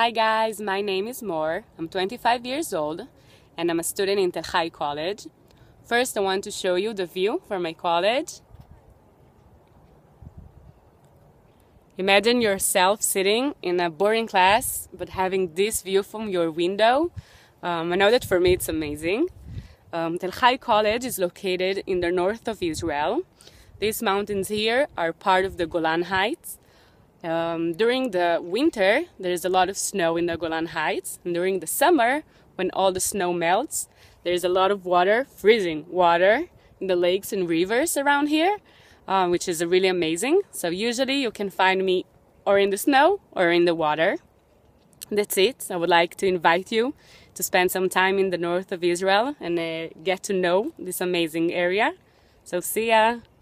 Hi guys, my name is Mor. I'm 25 years old and I'm a student in Tel Hai College. First, I want to show you the view from my college. Imagine yourself sitting in a boring class but having this view from your window. I know that for me it's amazing. Tel Hai College is located in the north of Israel. These mountains here are part of the Golan Heights. During the winter, there is a lot of snow in the Golan Heights. And during the summer, when all the snow melts, there is a lot of water, freezing water, in the lakes and rivers around here, which is really amazing. So usually you can find me or in the snow or in the water. That's it. I would like to invite you to spend some time in the north of Israel and get to know this amazing area. So see ya!